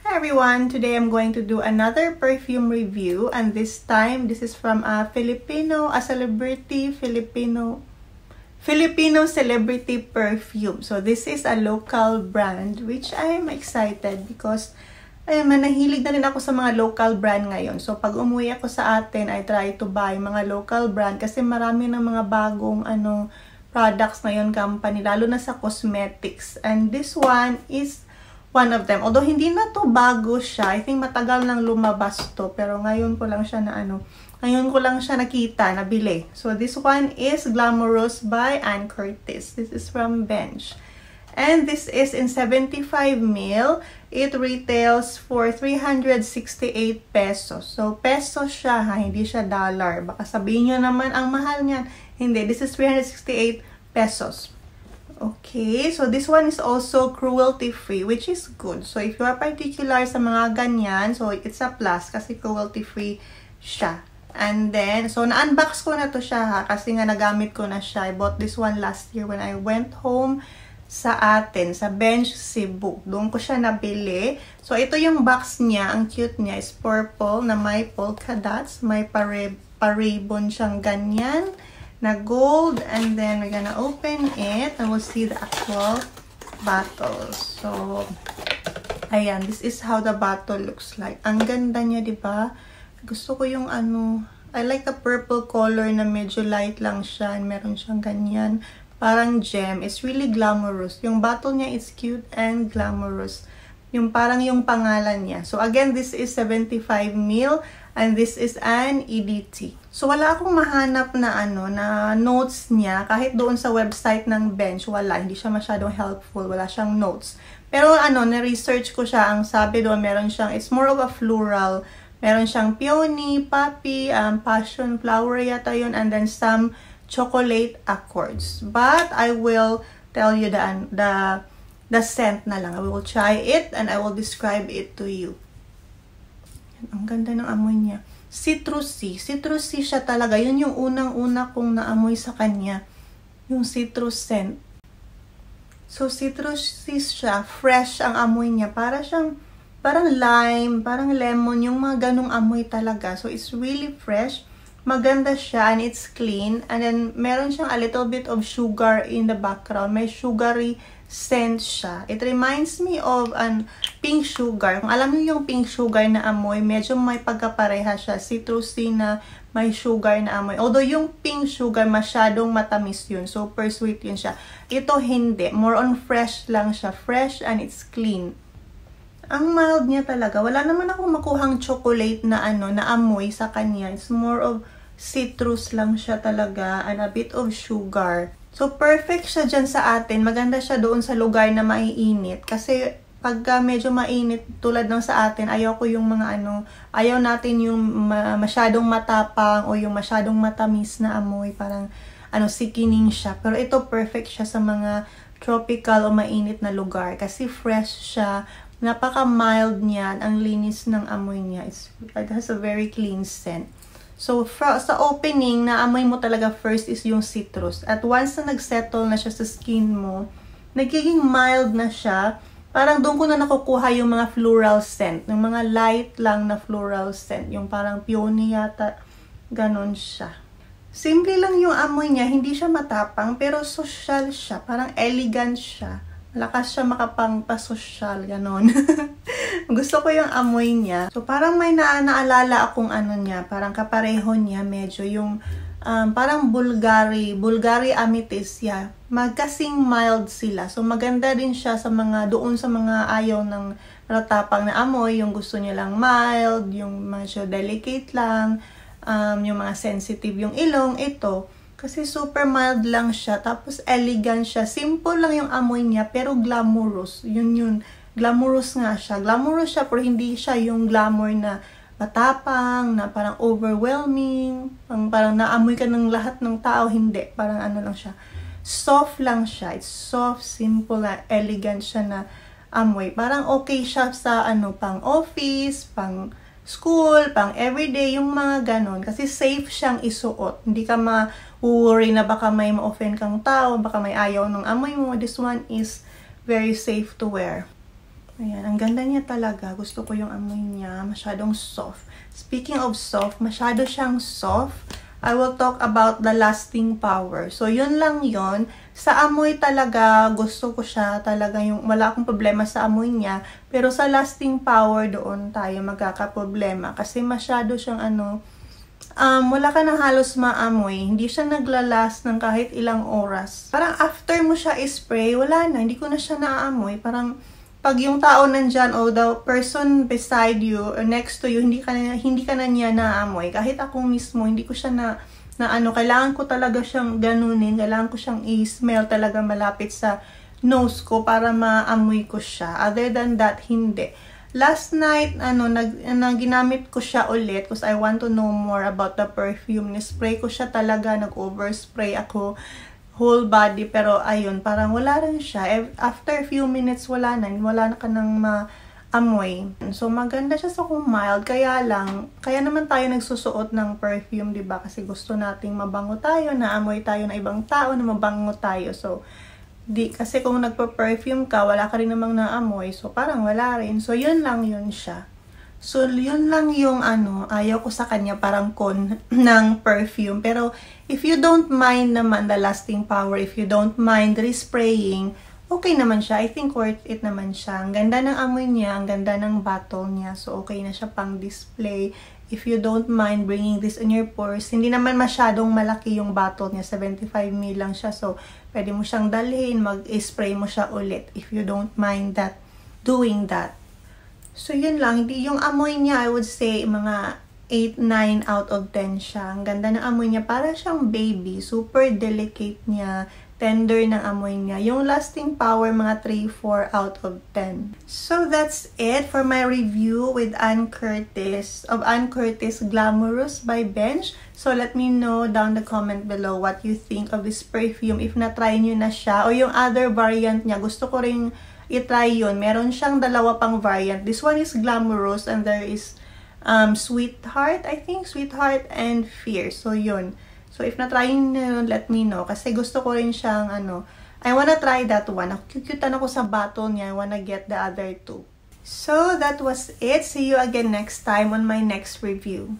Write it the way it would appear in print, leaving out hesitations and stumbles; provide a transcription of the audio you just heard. Hi everyone! Today I'm going to do another perfume review, and this time this is from a Filipino celebrity perfume. So this is a local brand, which I am excited because ay, manahilig na rin ako sa mga local brand ngayon. So pag umuwi ako sa atin, I try to buy mga local brand kasi marami ng mga bagong products ngayon company, lalo na sa cosmetics. And this one is one of them. Although hindi na to bago siya, I think matagal nang lumabas to, pero ngayon ko lang siya nakita, nabili. So this one is Glamorous by Anne Curtis. This is from Bench. And this is in 75 ml. It retails for 368 pesos. So peso siya, ha? Hindi siya dollar. Baka sabihin niyo naman ang mahal niyan. Hindi, this is 368 pesos. Okay, so this one is also cruelty-free, which is good. So if you are particular sa mga ganyan, so it's a plus kasi cruelty-free siya. And then, so na-unbox ko na to siya, ha, kasi nga nagamit ko na siya. I bought this one last year when I went home sa atin, sa Bench, Cebu. Doon ko siya nabili. So ito yung box niya, ang cute niya is purple na may polka dots. May pa-ribbon siyang ganyan na gold. And then we're gonna open it and we'll see the actual bottles. So, ayan, this is how the bottle looks like. Ang ganda niya, di ba? Gusto ko yung I like the purple color na medyo light lang siya. And meron siyang ganyan. Parang gem. It's really glamorous. Yung bottle niya is cute and glamorous. Yung parang yung pangalan niya. So again, this is 75 ml. And this is an EDT. So wala akong mahanap na na notes niya. Kahit doon sa website ng Bench, wala. Hindi siya masyadong helpful. Wala siyang notes. Pero na-research ko siya. Ang sabi doon, meron siyang, it's more of a floral. Meron siyang peony, poppy, passion flower yata yun, and then some chocolate accords. But I will tell you the scent na lang. I will try it and I will describe it to you. Ang ganda ng amoy niya. Citrusy. Citrusy siya talaga. Yun yung unang-una kong naamoy sa kanya. Yung citrus scent. So citrusy siya. Fresh ang amoy niya. Para siyang parang lime, parang lemon, yung mga ganong amoy talaga. So, it's really fresh. Maganda siya and it's clean. And then, meron siyang a little bit of sugar in the background. May sugary scent siya. It reminds me of an pink sugar. Kung alam niyo yung pink sugar na amoy, medyo may pagkapareha siya. Citrusy na may sugar na amoy. Although, yung pink sugar, masyadong matamis yun. Super sweet yun siya. Ito, hindi. More on fresh lang siya. Fresh and it's clean. Ang mild niya talaga. Wala naman akong makuhang chocolate na na amoy sa kanya. It's more of citrus lang siya talaga and a bit of sugar. So, perfect siya dyan sa atin. Maganda siya doon sa lugar na maiinit. Kasi, pagka medyo mainit tulad ng sa atin, ayaw ko yung mga ayaw natin yung masyadong matapang o yung masyadong matamis na amoy. Parang, sickening siya. Pero ito, perfect siya sa mga tropical o mainit na lugar. Kasi fresh siya. Napaka-mild niyan. Ang linis ng amoy niya. It has a very clean scent. So, sa opening, naamoy mo talaga first is yung citrus. At once na nagsettle na siya sa skin mo, nagiging mild na siya. Parang doon ko na nakukuha yung mga floral scent. Yung mga light lang na floral scent. Yung parang peony yata. Ganon siya. Simple lang yung amoy niya. Hindi siya matapang, pero social siya. Parang elegant siya. Malakas siya makapangpasosyal, ganon. Gusto ko yung amoy niya. So, parang may naalala akong niya. Parang kapareho niya, medyo yung parang Bulgari Amethyst, yeah. Magkasing mild sila. So, maganda din siya sa mga, doon sa mga ayaw ng matatapang na amoy. Yung gusto niya lang mild, yung medyo delicate lang, yung mga sensitive yung ilong, ito. Kasi super mild lang siya. Tapos elegant siya. Simple lang yung amoy niya. Pero glamorous. Yun. Glamorous nga siya. Glamorous siya pero hindi siya yung glamour na matapang, na parang overwhelming. Parang naamoy ka ng lahat ng tao. Hindi. Parang lang siya. Soft lang siya. It's soft, simple, elegant siya na amoy. Parang okay siya sa pang office, pang school, pang everyday, yung mga ganon. Kasi safe siyang isuot. Hindi ka worry na baka may ma-offend kang tao, baka may ayaw ng amoy mo. This one is very safe to wear. Ayan, ang ganda niya talaga. Gusto ko yung amoy niya. Masyadong soft. Speaking of soft, masyado siyang soft. I will talk about the lasting power. So, yun lang yun. Sa amoy talaga, gusto ko siya. Talaga yung, wala akong problema sa amoy niya. Pero sa lasting power, doon tayo magkakaproblema. Kasi masyado siyang ano, wala ka na halos maamoy. Hindi siya naglalast ng kahit ilang oras. Parang after mo siya ispray, wala na. Hindi ko na siya naaamoy. Parang, pag yung tao nandyan o the person beside you or next to you, hindi ka na niya naamoy. Kahit ako mismo, hindi ko siya na ano, kailangan ko talaga siyang ganunin, kailangan ko siyang i-smell talaga malapit sa nose ko para maamoy ko siya. Other than that, hindi. Last night, ano, ginamit ko siya ulit because I want to know more about the perfume. Nispray ko siya talaga, nag-overspray ako. Whole body, pero ayun, parang wala rin siya. After a few minutes, wala na ka nang ma-amoy. So, maganda siya sa kung mild, kaya lang, kaya naman tayo nagsusuot ng perfume, diba? Kasi gusto nating mabango tayo, naamoy tayo ng ibang tao, na mabango tayo. So, kasi kung nagpa-perfume ka, wala ka rin namang naamoy, so parang wala rin. So, yun lang yun siya. So, yun lang yung ano, ayaw ko sa kanya parang con ng perfume. Pero, if you don't mind naman the lasting power, if you don't mind respraying, okay naman siya. I think worth it naman siya. Ang ganda ng amoy niya, ang ganda ng bottle niya. So, okay na siya pang display. If you don't mind bringing this in your purse, hindi naman masyadong malaki yung bottle niya. 75ml lang siya. So, pwede mo siyang dalhin, mag-spray mo siya ulit. If you don't mind that, doing that. So, yun lang. Yung amoy niya, I would say, mga 8, 9 out of 10 siya. Ang ganda ng amoy niya. Para siyang baby. Super delicate niya. Tender ng amoy niya. Yung lasting power, mga 3, 4 out of 10. So, that's it for my review with Anne Curtis. Of Anne Curtis Glamorous by Bench. So, let me know down the comment below what you think of this perfume. If na-try nyo na siya. O yung other variant niya. Gusto ko rin i-try yun. Meron siyang dalawa pang variant. This one is Glamorous and there is Sweetheart, I think. Sweetheart and Fierce. So, yun. So, if na-try nyo, let me know. Kasi gusto ko rin siyang, ano, I wanna try that one. Cute-cutean ako sa bottle niya. I wanna get the other two. So, that was it. See you again next time on my next review.